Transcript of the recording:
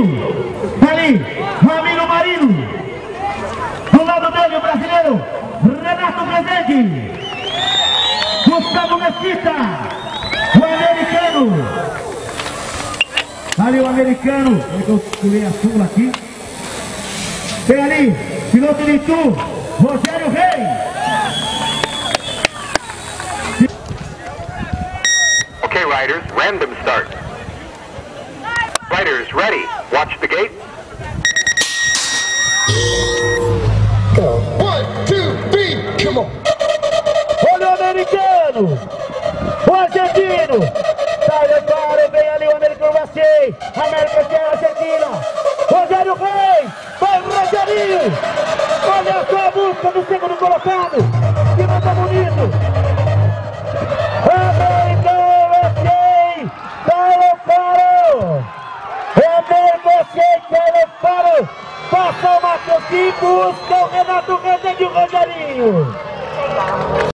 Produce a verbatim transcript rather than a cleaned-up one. Marinho. Tá ali, Ramiro Marinho. Do lado dele o brasileiro Renato Rezende. Gustavo Mesquita. O americano. Ali o americano. Eu pulei a súmula aqui. Tem ali, piloto de Itu, Rogério Reis. Okay, riders, random start. Riders, ready. Watch the gate. Go. One, two, three, come on. Olha o americano, o argentino. Sai do cara, vem ali o americano, vacei. América que é a Argentina. Rogério Reis, vai Rogério. Olha só a busca do segundo colocado. Que nota bonito. Busca o Renato Rezende e o Rogerinho.